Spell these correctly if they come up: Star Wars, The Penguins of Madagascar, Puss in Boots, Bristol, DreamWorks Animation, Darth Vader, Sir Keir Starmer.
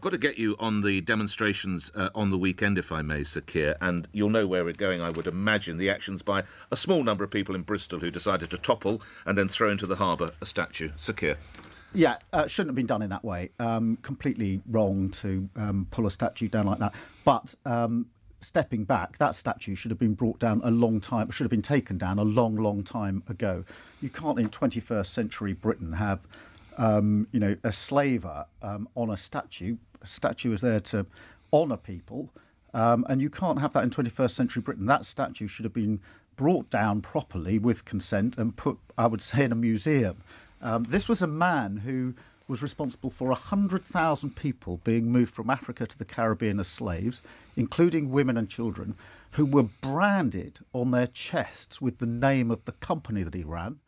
I've got to get you on the demonstrations on the weekend, if I may, Sir Keir, and you'll know where we're going, I would imagine, the actions by a small number of people in Bristol who decided to topple and then throw into the harbour a statue. Sir Keir. Yeah, shouldn't have been done in that way. Completely wrong to pull a statue down like that. But stepping back, that statue should have been brought down a long time, should have been taken down a long, long time ago. You can't in 21st century Britain have, you know, a slaver on a statue. A statue is there to honour people. And you can't have that in 21st century Britain. That statue should have been brought down properly with consent and put, I would say, in a museum. This was a man who was responsible for 100,000 people being moved from Africa to the Caribbean as slaves, including women and children, who were branded on their chests with the name of the company that he ran.